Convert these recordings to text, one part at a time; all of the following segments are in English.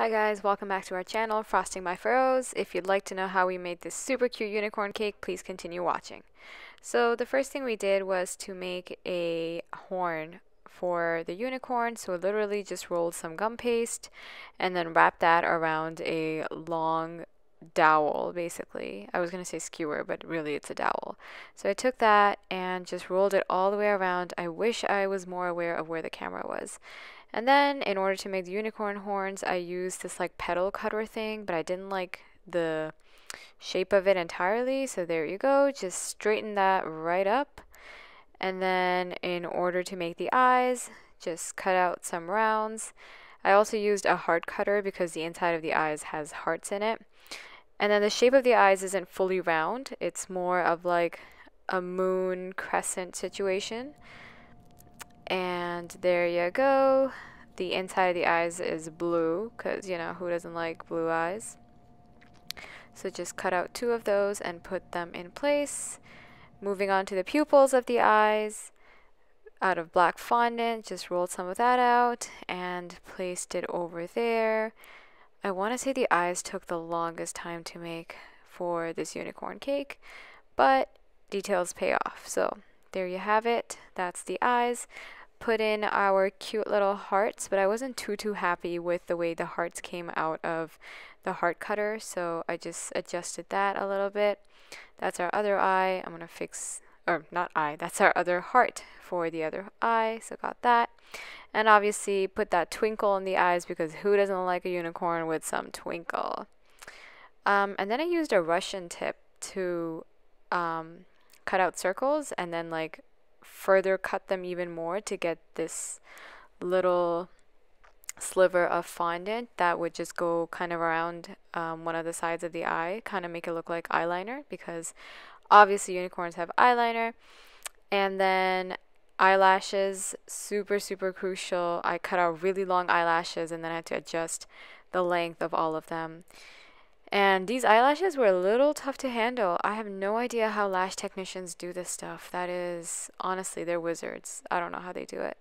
Hi guys, welcome back to our channel, Frosting by Feroze. If you'd like to know how we made this super cute unicorn cake, please continue watching. So the first thing we did was to make a horn for the unicorn, so literally just rolled some gum paste and then wrapped that around a long dowel, basically. I was going to say skewer, but really it's a dowel. So I took that and just rolled it all the way around. I wish I was more aware of where the camera was. And then in order to make the unicorn horns, I used this like petal cutter thing, but I didn't like the shape of it entirely. So there you go. Just straighten that right up. And then in order to make the eyes, just cut out some rounds. I also used a heart cutter because the inside of the eyes has hearts in it. And then the shape of the eyes isn't fully round. It's more of like a moon crescent situation. And there you go. The inside of the eyes is blue because, you know, who doesn't like blue eyes? So just cut out two of those and put them in place. Moving on to the pupils of the eyes, out of black fondant, just rolled some of that out and placed it over there. I want to say the eyes took the longest time to make for this unicorn cake, but details pay off. So there you have it. That's the eyes. Put in our cute little hearts, but I wasn't too happy with the way the hearts came out of the heart cutter, so I just adjusted that a little bit. That's our other eye. I'm gonna fix, or not eye, that's our other heart for the other eye, so got that. And obviously put that twinkle in the eyes because who doesn't like a unicorn with some twinkle? And then I used a Russian tip to cut out circles and then like further cut them even more to get this little sliver of fondant that would just go kind of around one of the sides of the eye, kind of make it look like eyeliner because obviously unicorns have eyeliner. And then eyelashes, super crucial. I cut out really long eyelashes and then I had to adjust the length of all of them. And these eyelashes were a little tough to handle. I have no idea how lash technicians do this stuff. That is, honestly, they're wizards. I don't know how they do it.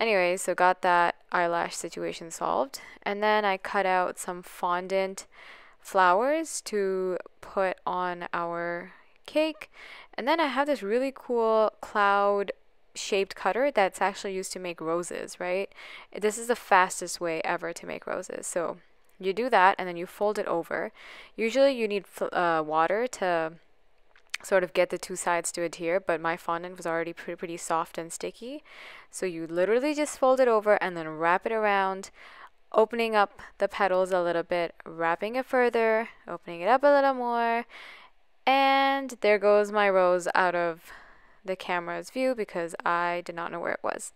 Anyway, so got that eyelash situation solved. And then I cut out some fondant flowers to put on our cake. And then I have this really cool cloud shaped cutter that's actually used to make roses, right? This is the fastest way ever to make roses. So you do that and then you fold it over. Usually you need water to sort of get the two sides to adhere, but my fondant was already pretty soft and sticky. So you literally just fold it over and then wrap it around, opening up the petals a little bit, wrapping it further, opening it up a little more. And there goes my rose out of the camera's view because I did not know where it was.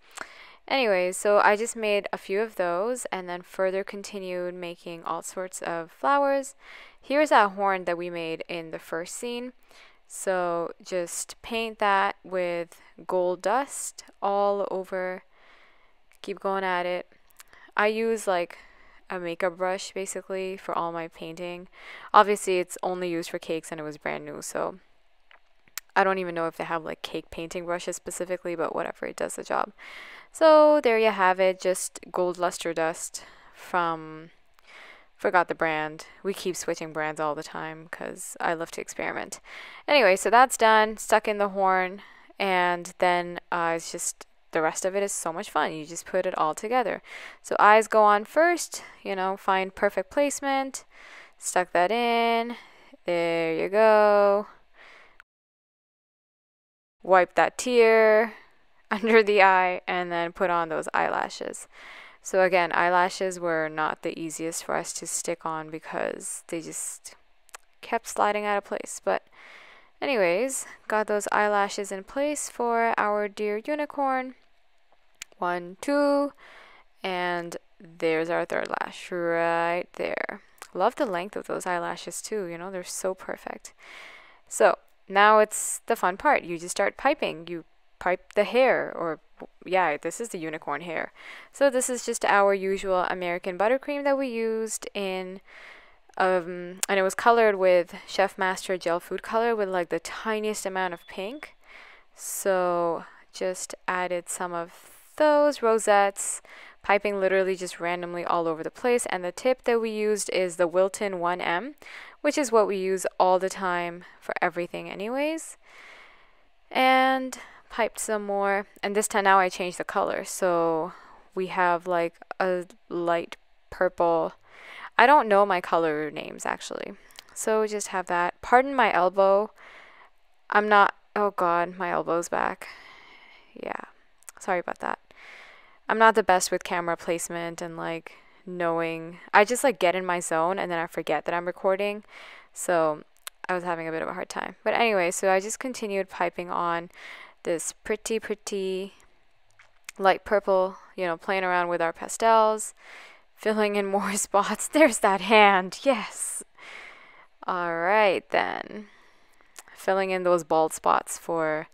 Anyway, so I just made a few of those and then further continued making all sorts of flowers. Here's that horn that we made in the first scene. So just paint that with gold dust all over. Keep going at it. I use like a makeup brush basically for all my painting. Obviously it's only used for cakes and it was brand new, so I don't even know if they have like cake painting brushes specifically, but whatever, it does the job. So there you have it, just gold luster dust from, forgot the brand. We keep switching brands all the time because I love to experiment. Anyway, so that's done, stuck in the horn, and then it's just, the rest of it is so much fun. You just put it all together. So eyes go on first, you know, find perfect placement, stuck that in, there you go. Wipe that tear under the eye and then put on those eyelashes. So again, eyelashes were not the easiest for us to stick on because they just kept sliding out of place. But anyways, got those eyelashes in place for our dear unicorn. 1, 2, and there's our third lash right there. Love the length of those eyelashes too, you know, they're so perfect. So now it's the fun part. You just start piping. You pipe the hair, or yeah, this is the unicorn hair. So this is just our usual American buttercream that we used in, and it was colored with Chef Master gel food color with like the tiniest amount of pink. So just added some of those rosettes, piping literally just randomly all over the place. And the tip that we used is the Wilton 1M, which is what we use all the time for everything anyways. And piped some more, and this time now I changed the color, so we have like a light purple. I don't know my color names actually, so just have that. Pardon my elbow, I'm not, oh god, my elbow's back, yeah, sorry about that. I'm not the best with camera placement and like knowing, I just like get in my zone and then I forget that I'm recording, so I was having a bit of a hard time. But anyway, so I just continued piping on this pretty light purple, you know, playing around with our pastels, filling in more spots. There's that hand, yes. All right then, filling in those bald spots for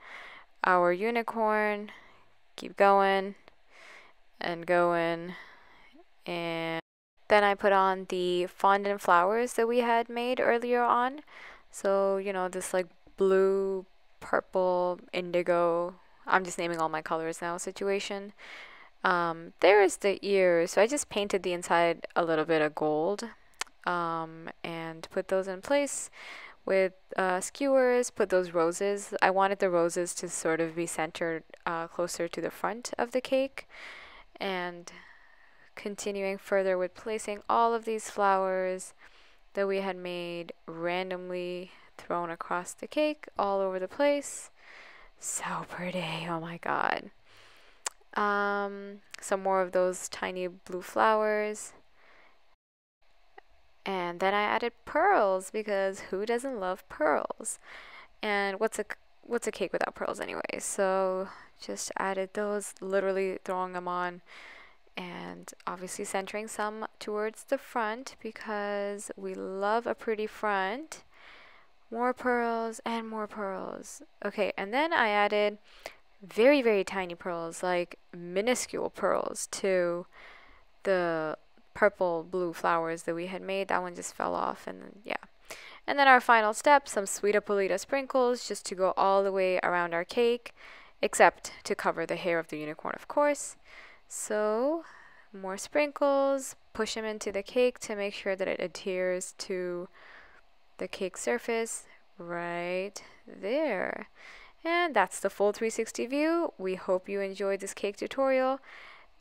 our unicorn. Keep going and going, and then I put on the fondant flowers that we had made earlier on. So, you know, this like blue, purple, indigo, I'm just naming all my colors now situation. There is the ears, so I just painted the inside a little bit of gold, and put those in place with skewers. Put those roses, I wanted the roses to sort of be centered closer to the front of the cake, and continuing further with placing all of these flowers that we had made randomly thrown across the cake all over the place. So pretty, oh my god. Some more of those tiny blue flowers, and then I added pearls, because who doesn't love pearls? And what's a cake without pearls anyway? So just added those, literally throwing them on, and obviously centering some towards the front because we love a pretty front. More pearls and more pearls. Okay, and then I added very tiny pearls, like minuscule pearls, to the purple blue flowers that we had made. That one just fell off, and then, yeah. And then our final step, some Sweetapolita sprinkles, just to go all the way around our cake, except to cover the hair of the unicorn, of course. So more sprinkles, push them into the cake to make sure that it adheres to the cake surface right there. And that's the full 360 view. We hope you enjoyed this cake tutorial.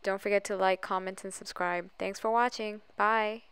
Don't forget to like, comment, and subscribe. Thanks for watching. Bye.